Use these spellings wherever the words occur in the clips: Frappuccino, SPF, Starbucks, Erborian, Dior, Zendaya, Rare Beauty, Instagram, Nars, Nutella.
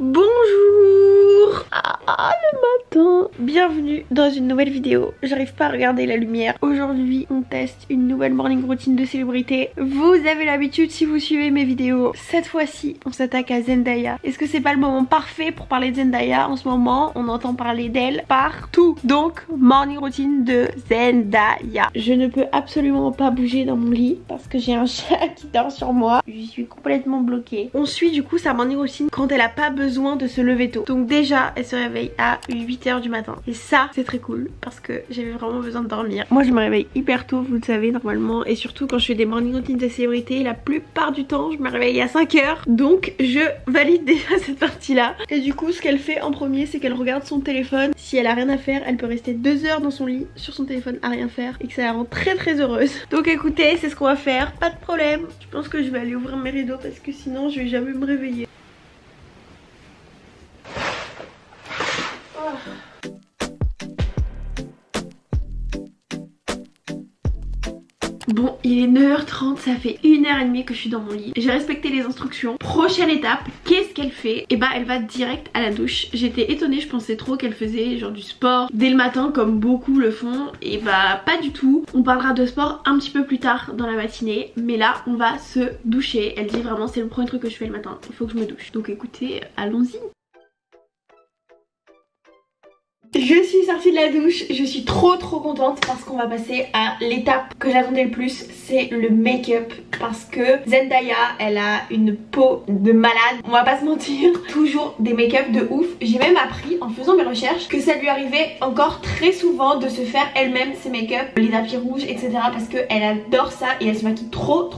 Bonjour, le matin. Bienvenue dans une nouvelle vidéo. J'arrive pas à regarder la lumière. Aujourd'hui on teste une nouvelle morning routine de célébrité. Vous avez l'habitude si vous suivez mes vidéos. Cette fois-ci on s'attaque à Zendaya. Est-ce que c'est pas le moment parfait pour parler de Zendaya? En ce moment on entend parler d'elle partout. Donc morning routine de Zendaya. Je ne peux absolument pas bouger dans mon lit parce que j'ai un chat qui dort sur moi. Je suis complètement bloquée. On suit du coup sa morning routine quand elle a pas besoin de se lever tôt. Donc déjà elle se réveille à 8h du matin et ça c'est très cool parce que j'avais vraiment besoin de dormir. Moi je me réveille hyper tôt, vous le savez normalement, et surtout quand je fais des morning routines de célébrité, la plupart du temps je me réveille à 5h, donc je valide déjà cette partie là. Et du coup ce qu'elle fait en premier c'est qu'elle regarde son téléphone. Si elle a rien à faire, elle peut rester 2 heures dans son lit sur son téléphone à rien faire et que ça la rend très très heureuse. Donc écoutez, c'est ce qu'on va faire, pas de problème. Je pense que je vais aller ouvrir mes rideaux parce que sinon je vais jamais me réveiller. Bon, il est 9h30, ça fait 1h30 que je suis dans mon lit. J'ai respecté les instructions. Prochaine étape, qu'est-ce qu'elle fait? Et bah elle va direct à la douche. J'étais étonnée, je pensais trop qu'elle faisait genre du sport dès le matin comme beaucoup le font. Et bah pas du tout. On parlera de sport un petit peu plus tard dans la matinée. Mais là on va se doucher. Elle dit vraiment c'est le premier truc que je fais le matin. Il faut que je me douche. Donc écoutez, allons-y. Je suis sortie de la douche, je suis trop contente parce qu'on va passer à l'étape que j'attendais le plus, c'est le make-up. Parce que Zendaya, elle a une peau de malade, on va pas se mentir, toujours des make-up de ouf. J'ai même appris en faisant mes recherches que ça lui arrivait encore très souvent de se faire elle-même ses make-up, les tapis rouges, etc. Parce qu'elle adore ça et elle se maquille trop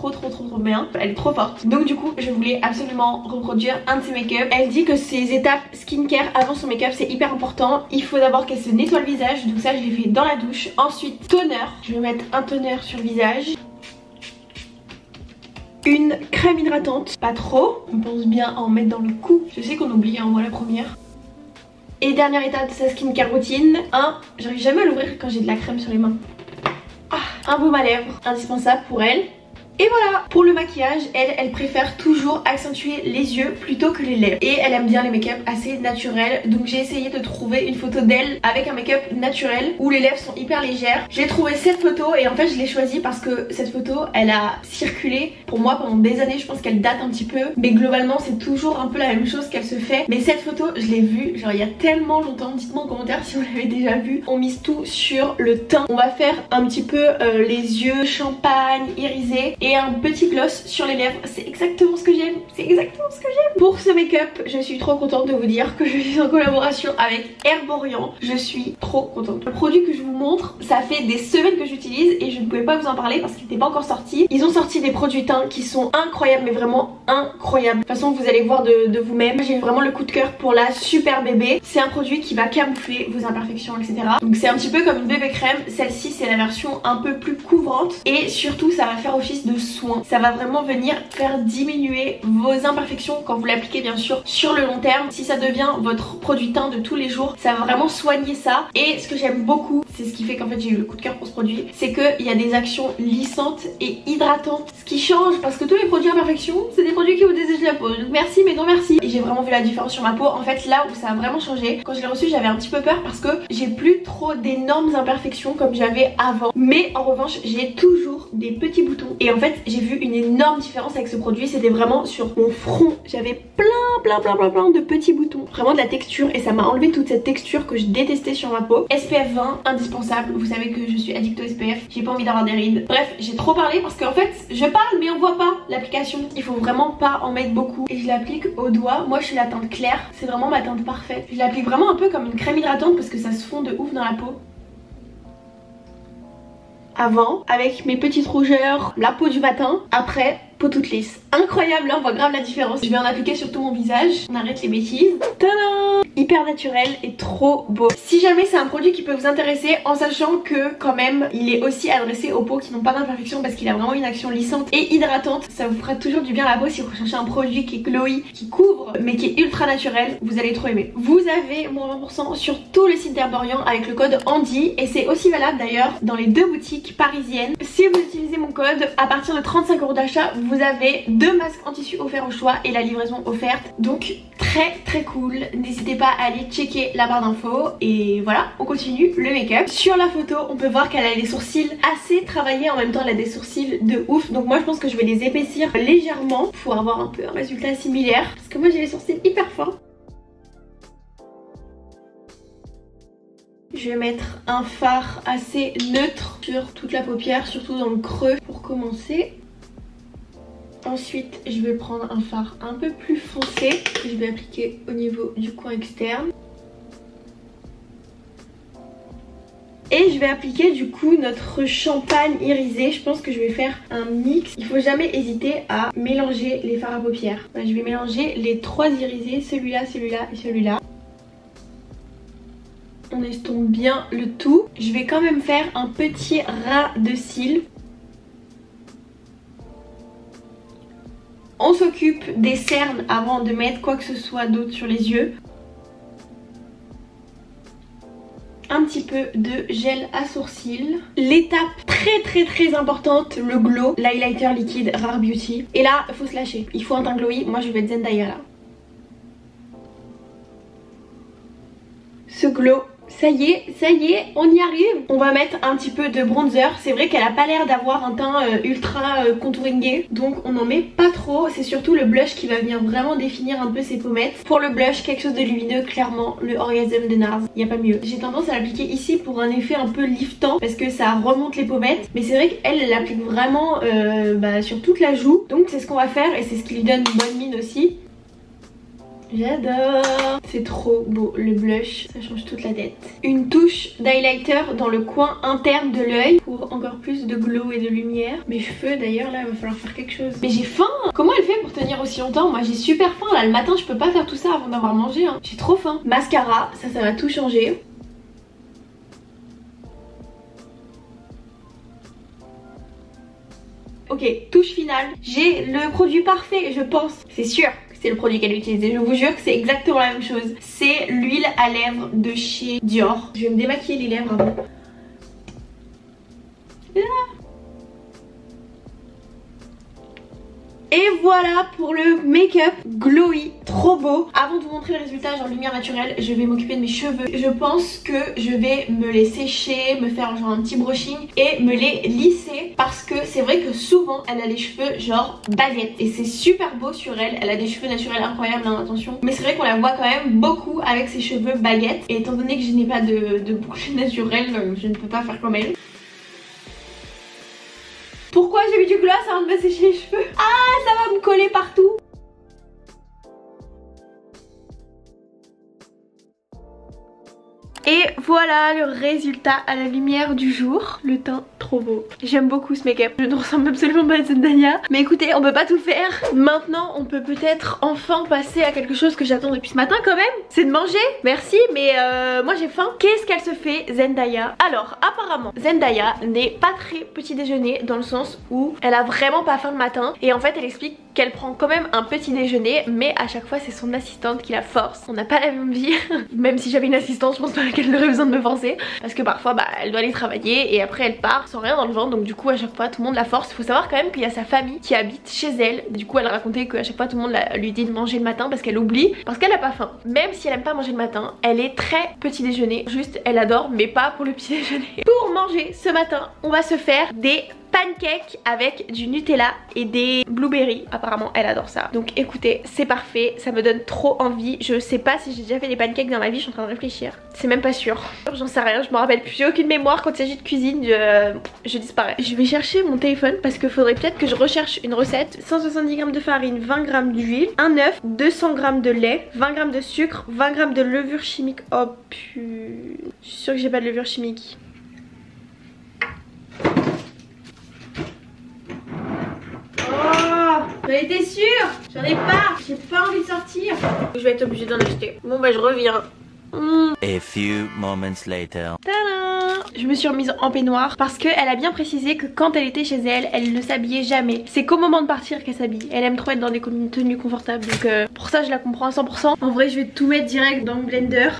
bien, elle est trop forte. Donc du coup je voulais absolument reproduire un de ses make-up. Elle dit que ses étapes skincare avant son make-up c'est hyper important, il faut d'abord qu'elle se nettoie le visage, donc ça je l'ai fait dans la douche. Ensuite toner, je vais mettre un toner sur le visage, une crème hydratante, pas trop, on pense bien à en mettre dans le cou, je sais qu'on oublie en moi la première. Et dernière étape de sa skincare routine, j'arrive jamais à l'ouvrir quand j'ai de la crème sur les mains, un baume à lèvres, indispensable pour elle. Et voilà. Pour le maquillage, elle préfère toujours accentuer les yeux plutôt que les lèvres. Et elle aime bien les make-up assez naturels. Donc j'ai essayé de trouver une photo d'elle avec un make-up naturel où les lèvres sont hyper légères. J'ai trouvé cette photo et en fait je l'ai choisie parce que cette photo elle a circulé pour moi pendant des années. Je pense qu'elle date un petit peu, mais globalement c'est toujours un peu la même chose qu'elle se fait. Mais cette photo je l'ai vue genre il y a tellement longtemps. Dites-moi en commentaire si vous l'avez déjà vue. On mise tout sur le teint. On va faire un petit peu les yeux champagne, irisés, et un petit gloss sur les lèvres. C'est exactement ce que j'aime, c'est exactement ce que j'aime. Pour ce make-up, je suis trop contente de vous dire que je suis en collaboration avec Erborian. Je suis trop contente. Le produit que je vous montre, ça fait des semaines que j'utilise et je ne pouvais pas vous en parler parce qu'il n'était pas encore sorti. Ils ont sorti des produits teints qui sont incroyables, mais vraiment incroyables. De toute façon, vous allez voir de vous-même. J'ai vraiment le coup de cœur pour la Super Bébé. C'est un produit qui va camoufler vos imperfections, etc. Donc c'est un petit peu comme une bébé crème. Celle-ci, c'est la version un peu plus couvrante et surtout, ça va faire office de soin. Ça va vraiment venir faire diminuer vos imperfections quand vous l'appliquez bien sûr sur le long terme. Si ça devient votre produit teint de tous les jours, ça va vraiment soigner ça. Et ce que j'aime beaucoup, c'est ce qui fait qu'en fait j'ai eu le coup de cœur pour ce produit, c'est qu'il y a des actions lissantes et hydratantes, ce qui change parce que tous les produits imperfections, c'est des produits qui vous désèchent la peau. Donc merci mais non merci. Et j'ai vraiment vu la différence sur ma peau. En fait là où ça a vraiment changé, quand je l'ai reçu j'avais un petit peu peur parce que j'ai plus trop d'énormes imperfections comme j'avais avant. Mais en revanche j'ai toujours des petits boutons et en fait j'ai vu une énorme différence avec ce produit. C'était vraiment sur mon front, j'avais plein de petits boutons, vraiment de la texture, et ça m'a enlevé toute cette texture que je détestais sur ma peau. SPF 20 indispensable, vous savez que je suis addict au SPF, j'ai pas envie d'avoir des rides. Bref, j'ai trop parlé parce qu'en fait je parle mais on voit pas l'application, il faut vraiment pas en mettre beaucoup. Et je l'applique au doigt, moi je suis la teinte claire, c'est vraiment ma teinte parfaite. Je l'applique vraiment un peu comme une crème hydratante parce que ça se fond de ouf dans la peau. Avant, avec mes petites rougeurs, la peau du matin, après, peau toute lisse. Incroyable, là on voit grave la différence. Je vais en appliquer sur tout mon visage, on arrête les bêtises. Tadam! Hyper naturel et trop beau. Si jamais c'est un produit qui peut vous intéresser, en sachant que quand même il est aussi adressé aux peaux qui n'ont pas d'imperfection parce qu'il a vraiment une action lissante et hydratante. Ça vous fera toujours du bien à la peau si vous recherchez un produit qui est glowy, qui couvre mais qui est ultra naturel, vous allez trop aimer. Vous avez moins 20% sur tout le site d'Herborian avec le code Andy, et c'est aussi valable d'ailleurs dans les 2 boutiques parisiennes. Si vous utilisez mon code, à partir de 35 € d'achat, vous avez 2 masques en tissu offerts au choix et la livraison offerte. Donc très très cool. N'hésitez pas à aller checker la barre d'infos. Et voilà, on continue le make-up. Sur la photo on peut voir qu'elle a les sourcils assez travaillés, en même temps elle a des sourcils de ouf. Donc moi je pense que je vais les épaissir légèrement pour avoir un peu un résultat similaire, parce que moi j'ai les sourcils hyper fins. Je vais mettre un fard assez neutre sur toute la paupière, surtout dans le creux pour commencer. Ensuite je vais prendre un fard un peu plus foncé que je vais appliquer au niveau du coin externe. Et je vais appliquer du coup notre champagne irisé. Je pense que je vais faire un mix. Il faut jamais hésiter à mélanger les fards à paupières. Je vais mélanger les trois irisés, celui-là, celui-là et celui-là. On estompe bien le tout. Je vais quand même faire un petit ras de cils. On s'occupe des cernes avant de mettre quoi que ce soit d'autre sur les yeux. Un petit peu de gel à sourcils. L'étape très importante, le glow, l'highlighter liquide Rare Beauty. Et là, faut se lâcher. Il faut un teint glowy. Moi, je vais être Zendaya là. Ce glow, ça y est, on y arrive. On va mettre un petit peu de bronzer. C'est vrai qu'elle a pas l'air d'avoir un teint ultra contouringé, donc on n'en met pas trop. C'est surtout le blush qui va venir vraiment définir un peu ses pommettes. Pour le blush, quelque chose de lumineux, clairement le Orgasm de Nars, il n'y a pas mieux. J'ai tendance à l'appliquer ici pour un effet un peu liftant, parce que ça remonte les pommettes. Mais c'est vrai qu'elle l'applique vraiment sur toute la joue. Donc c'est ce qu'on va faire et c'est ce qui lui donne une bonne mine aussi. J'adore. C'est trop beau le blush, ça change toute la tête. Une touche d'highlighter dans le coin interne de l'œil pour encore plus de glow et de lumière. Mes cheveux d'ailleurs là, il va falloir faire quelque chose. Mais j'ai faim. Comment elle fait pour tenir aussi longtemps? Moi j'ai super faim là, le matin je peux pas faire tout ça avant d'avoir mangé hein. J'ai trop faim. Mascara, ça va tout changer. Ok, touche finale. J'ai le produit parfait je pense. C'est sûr. C'est le produit qu'elle utilise et je vous jure que c'est exactement la même chose. C'est l'huile à lèvres de chez Dior. Je vais me démaquiller les lèvres avant. Et voilà pour le make-up glowy, trop beau. Avant de vous montrer le résultat genre lumière naturelle, je vais m'occuper de mes cheveux. Je pense que je vais me les sécher, me faire genre un petit brushing et me les lisser, parce que c'est vrai que souvent elle a les cheveux genre baguette et c'est super beau sur elle. Elle a des cheveux naturels incroyables, hein, attention. Mais c'est vrai qu'on la voit quand même beaucoup avec ses cheveux baguettes. Et étant donné que je n'ai pas de boucle naturelle, je ne peux pas faire comme elle. Pourquoi j'ai mis du gloss avant de me sécher les cheveux? Ah, ça va me coller partout. Et voilà le résultat à la lumière du jour. Le teint trop beau. J'aime beaucoup ce make-up. Je ne ressemble absolument pas à Zendaya. Mais écoutez, on peut pas tout faire. Maintenant, on peut peut-être enfin passer à quelque chose que j'attends depuis ce matin quand même. C'est de manger. Merci, mais moi j'ai faim. Qu'est-ce qu'elle se fait, Zendaya? Alors, apparemment, Zendaya n'est pas très petit déjeuner, dans le sens où elle a vraiment pas faim le matin. Et en fait, elle explique qu'elle prend quand même un petit déjeuner, mais à chaque fois c'est son assistante qui la force. On n'a pas la même vie. Même si j'avais une assistante, je pense pas qu'elle aurait besoin de me forcer, parce que parfois elle doit aller travailler et après elle part sans rien dans le ventre, donc du coup à chaque fois tout le monde la force. Il faut savoir quand même qu'il y a sa famille qui habite chez elle. Du coup elle racontait qu'à chaque fois tout le monde lui dit de manger le matin parce qu'elle oublie, parce qu'elle a pas faim. Même si elle aime pas manger le matin, elle est très petit déjeuner. Juste elle adore, mais pas pour le petit déjeuner. Pour manger ce matin, on va se faire des pancakes avec du Nutella et des blueberries. Apparemment elle adore ça. Donc écoutez, c'est parfait, ça me donne trop envie. Je sais pas si j'ai déjà fait des pancakes dans ma vie, je suis en train de réfléchir. C'est même pas sûr. J'en sais rien, je m'en rappelle plus. J'ai aucune mémoire quand il s'agit de cuisine, je disparais. Je vais chercher mon téléphone parce que faudrait peut-être que je recherche une recette. 170 g de farine, 20 g d'huile, un œuf, 200 g de lait, 20 g de sucre, 20 g de levure chimique. Oh putain, je suis sûre que j'ai pas de levure chimique. J'en étais sûre, j'en ai pas, j'ai pas envie de sortir. Je vais être obligée d'en acheter. Bon bah je reviens. A few moments later. Tadam! Je me suis remise en peignoir parce qu'elle a bien précisé que quand elle était chez elle, elle ne s'habillait jamais. C'est qu'au moment de partir qu'elle s'habille. Elle aime trop être dans des tenues confortables, donc pour ça je la comprends à 100%. En vrai je vais tout mettre direct dans le blender.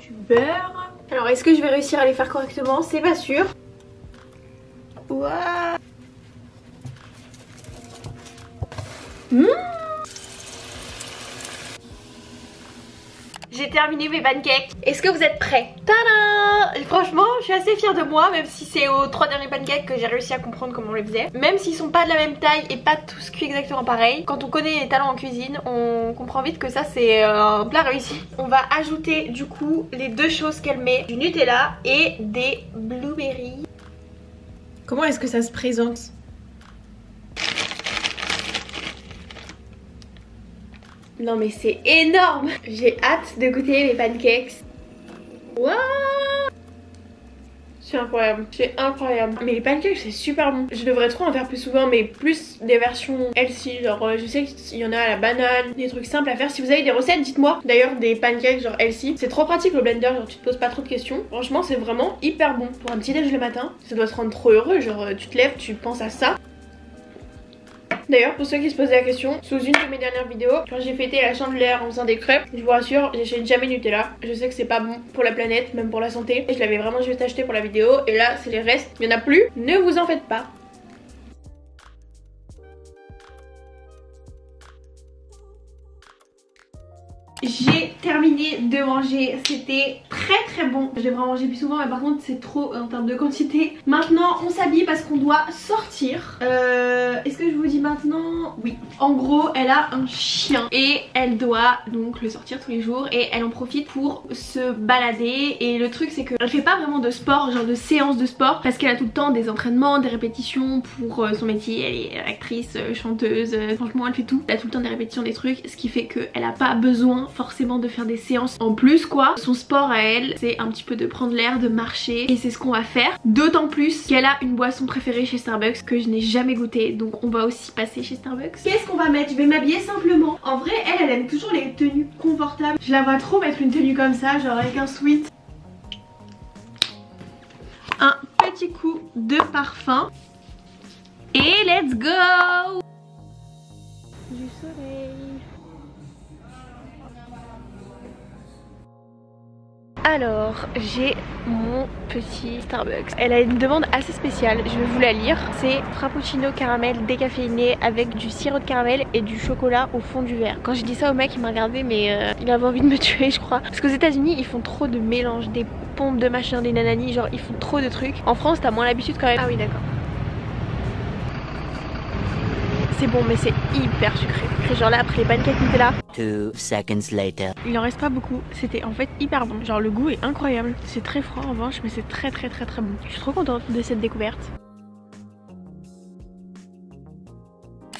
Du beurre. Alors est-ce que je vais réussir à les faire correctement? C'est pas sûr. Wow. J'ai terminé mes pancakes. Est-ce que vous êtes prêts? Tadam! Franchement, je suis assez fière de moi, même si c'est aux 3 derniers pancakes que j'ai réussi à comprendre comment on les faisait. Même s'ils sont pas de la même taille et pas tous cuits exactement pareil, quand on connaît les talents en cuisine, on comprend vite que ça c'est un plat réussi. On va ajouter du coup les deux choses qu'elle met, du Nutella et des blueberries. Comment est-ce que ça se présente? Non mais c'est énorme! J'ai hâte de goûter mes pancakes. Waouh! C'est incroyable, c'est incroyable. Mais les pancakes c'est super bon. Je devrais trop en faire plus souvent, mais plus des versions healthy. Genre je sais qu'il y en a à la banane, des trucs simples à faire. Si vous avez des recettes, dites-moi. D'ailleurs des pancakes genre healthy, c'est trop pratique le blender, genre tu te poses pas trop de questions. Franchement c'est vraiment hyper bon. Pour un petit déj le matin, ça doit te rendre trop heureux. Genre tu te lèves, tu penses à ça. D'ailleurs pour ceux qui se posaient la question, sous une de mes dernières vidéos, quand j'ai fêté la Chandelière en faisant des crêpes, je vous rassure, j'achète jamais Nutella. Je sais que c'est pas bon pour la planète, même pour la santé. Et je l'avais vraiment juste acheté pour la vidéo. Et là c'est les restes, il n'y en a plus. Ne vous en faites pas. J'ai terminé de manger, c'était très bon. Je devrais en manger plus souvent mais par contre c'est trop en termes de quantité. Maintenant on s'habille parce qu'on doit sortir. Est-ce que je vous dis maintenant? Oui. En gros elle a un chien et elle doit donc le sortir tous les jours et elle en profite pour se balader. Et le truc c'est qu'elle fait pas vraiment de sport, genre de séance de sport, parce qu'elle a tout le temps des entraînements, des répétitions pour son métier. Elle est actrice, chanteuse, franchement elle fait tout. Elle a tout le temps des répétitions, des trucs, ce qui fait qu'elle a pas besoin forcément de faire des séances en plus quoi. Son sport à elle c'est un petit peu de prendre l'air, de marcher, et c'est ce qu'on va faire. D'autant plus qu'elle a une boisson préférée chez Starbucks que je n'ai jamais goûtée, donc on va aussi passer chez Starbucks. Qu'est-ce qu'on va mettre? Je vais m'habiller simplement. En vrai elle aime toujours les tenues confortables. Je la vois trop mettre une tenue comme ça, genre avec un sweat. Un petit coup de parfum et let's go. Du soleil. Alors, j'ai mon petit Starbucks. Elle a une demande assez spéciale, je vais vous la lire. C'est frappuccino caramel décaféiné avec du sirop de caramel et du chocolat au fond du verre. Quand j'ai dit ça au mec, il m'a regardé mais il avait envie de me tuer je crois. Parce qu'aux États-Unis ils font trop de mélanges, des pompes de machin, des nananis, genre ils font trop de trucs. En France t'as moins l'habitude quand même. Ah oui d'accord. C'est bon mais c'est hyper sucré. Genre là après les pancakes Nutella. 2 seconds later. Il en reste pas beaucoup. C'était en fait hyper bon. Genre le goût est incroyable. C'est très froid en revanche mais c'est très bon. Je suis trop contente de cette découverte.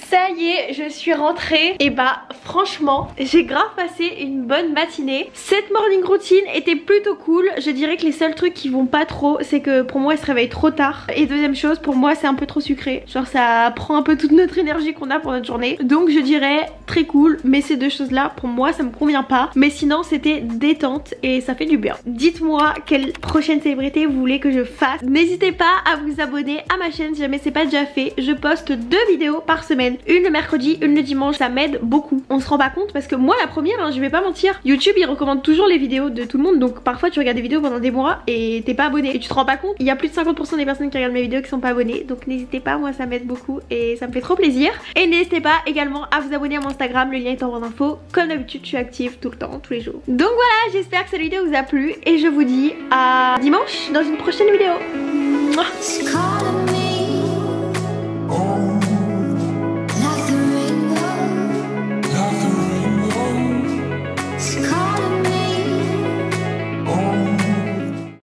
Ça y est, je suis rentrée et bah franchement j'ai grave passé une bonne matinée. Cette morning routine était plutôt cool. Je dirais que les seuls trucs qui vont pas trop c'est que pour moi elle se réveille trop tard, et deuxième chose pour moi c'est un peu trop sucré, genre ça prend un peu toute notre énergie qu'on a pour notre journée. Donc je dirais très cool mais ces deux choses là pour moi ça me convient pas, mais sinon c'était détente et ça fait du bien. Dites moi quelle prochaine célébrité vous voulez que je fasse. N'hésitez pas à vous abonner à ma chaîne si jamais c'est pas déjà fait. Je poste 2 vidéos par semaine, une le mercredi, une le dimanche, ça m'aide beaucoup. On se rend pas compte parce que moi la première, hein, je vais pas mentir, YouTube il recommande toujours les vidéos de tout le monde, donc parfois tu regardes des vidéos pendant des mois et t'es pas abonné et tu te rends pas compte. Il y a plus de 50% des personnes qui regardent mes vidéos qui sont pas abonnées, donc n'hésitez pas, moi ça m'aide beaucoup et ça me fait trop plaisir. Et n'hésitez pas également à vous abonner à mon Instagram, le lien est en barre d'infos. Comme d'habitude je suis active tout le temps, tous les jours. Donc voilà, j'espère que cette vidéo vous a plu et je vous dis à dimanche dans une prochaine vidéo. Mouah.